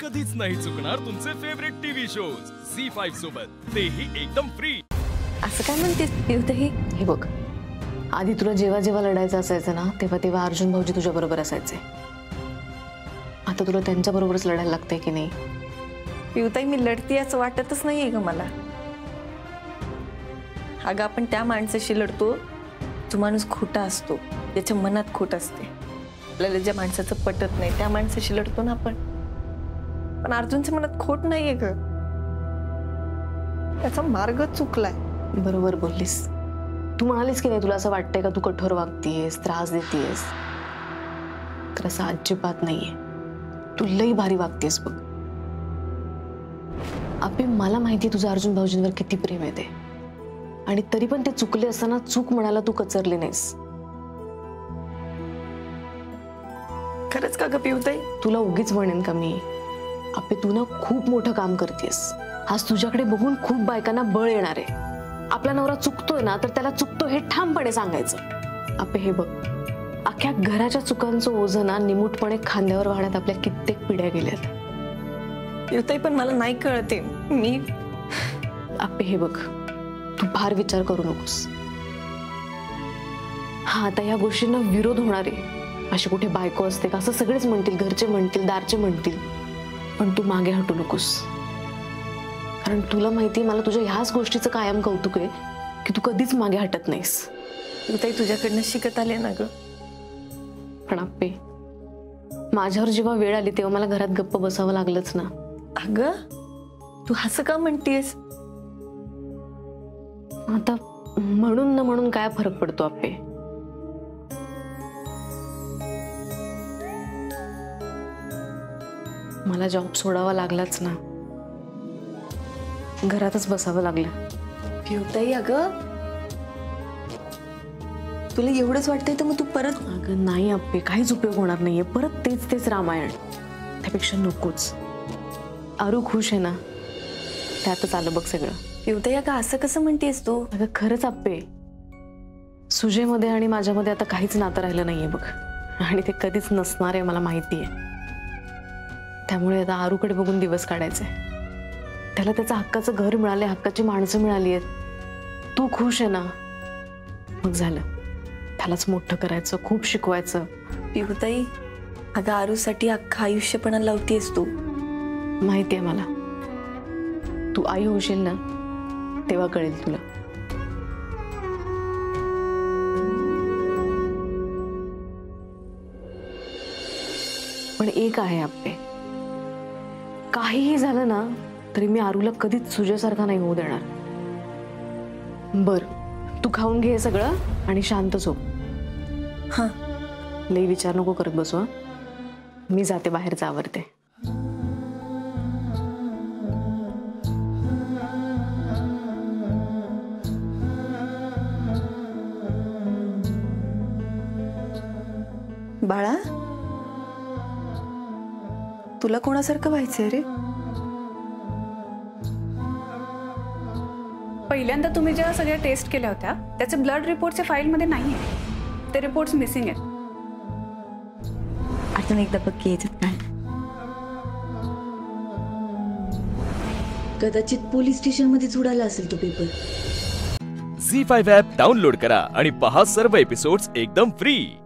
कधीच नाही चुकणार तुमचे फेवरेट टीव्ही शोज Z5 सोबत, तेही एकदम फ्री। असं काय म्हणते? हे बघ, आधी तुला जेव्हा जेव्हा लढायचं असायचं ना तेव्हा तेव्हा अर्जुन भाऊजी तुझ्या बरोबर असायचे, आता तुला त्यांच्या बरोबरच लढायला लागतंय की नाही? पिवताई, मी लढती असं वाटतच नाहीये ग मला। अगं, आपण त्या माणसाशी लढतो जो माणूस खोटा असतो, ज्याच्या मनात खोट असते, आपल्याला ज्या माणसाचं पटत नाही त्या माणसाशी लढतो ना आपण। पण अर्जुनच्या मनात खोट नाहीये ग, त्याचा मार्ग चुकलाय। बरोबर बोललीस तू। म्हणालीस की नाही तुला असं वाटतंय का तू कठोर वागतीयस, त्रास देतीयस, तर असं अजिबात नाहीये, तू लई भारी वागतेस बघ। आपे, मला माहिती तुझं अर्जुन भाऊजींवर किती प्रेम आहे ते, आणि तरी पण ते चुकले असताना चूक म्हणायला तू कचरले नाहीस। खरंच का ग पिवताई? तुला उगीच म्हणेन का मी? आपे, तू ना खूप मोठं काम करतेस। आज तुझ्याकडे बघून खूप बायकांना बळ येणार आहे। आपला नवरा चुकतोय ना तर त्याला चुकतो हे ठामपणे सांगायचं। आपे, हे बघ, अख्ख्या घराच्या चुकांचं ओझं ना निमूटपणे खांद्यावर वाहण्यात आपल्या कित्येक पिढ्या गेल्यात। पिवताई, पण मला नाही कळते मी। आपे, हे बघ, तू फार विचार करू नकोस। हा, आता या गोष्टींना विरोध होणार आहे अशी कुठे बायको असते का? असं सगळेच म्हणतील, घरचे म्हणतील, दारचे म्हणतील, पण तू मागे हटू नकोस। कारण तुला माहिती मला तुझ्या ह्याच गोष्टीचं कायम कौतुक आहे की तू कधीच मागे हटत नाहीस। पिवताई, तुझ्याकडनं शिकत आले ना ग। पण आपे, माझ्यावर जेव्हा वेळ आली तेव्हा मला घरात गप्प बसावं लागलंच ना। अगं, तू असं का म्हणतेस? आता म्हणून ना म्हणून काय फरक पडतो आपे? मला जॉब सोडावा लागलाच ना, घरातच बसावं लागलं। पिवताई, अगं, तुला एवढंच वाटतंय तर मग तू परत? अगं नाही आपे, काहीच उपयोग होणार नाहीये परत तेच रामायण। त्यापेक्षा नकोच। आरू खुश आहे ना, त्यातच आलं बघ सगळं। पिवताई, अगं, असं कसं म्हणतेस तू? अगं खरंच आपे, सुजयमध्ये आणि माझ्यामध्ये आता काहीच नातं राहिलं नाहीये बघ, आणि ते कधीच नसणार आहे मला माहिती आहे। त्यामुळे आता आरूकडे बघून दिवस काढायचे। त्याला त्याचं हक्काचं घर मिळालंय, हक्काची माणसं मिळाली आहेत। तू खुश आहे ना, मग झालं। त्यालाच मोठं करायचं, खूप शिकवायचं। पिवताई, अगं, आरूसाठी अख्खा आयुष्यपणा लावतेस तू। माहिती आहे मला, तू आई होशील ना तेव्हा कळेल तुला। पण एक आहे आपे, काहीही झालं ना तरी मी आरूला कधीच सुजयसारखा नाही होऊ देणार। बर, तू खाऊन घे सगळं आणि शांत झोप। हां, लई विचार नको करत बसू। मी जाते, बाहेर जावरते। बाळा, तुला कोणासारखं व्हायचंय रे? पहिल्यांदा तुम्ही ज्या सगळ्या टेस्ट केल्या होत्या त्याचे ब्लड रिपोर्टच्या फाईलमध्ये नाही आहे, ते रिपोर्ट्स मिसिंग आहेत। अजून एकदा बघ, कदाचित पोलीस स्टेशन मध्ये उडाला असेल तो पेपर। Z5 ॲप डाउनलोड करा आणि पहा सर्व एपिसोड्स एकदम फ्री।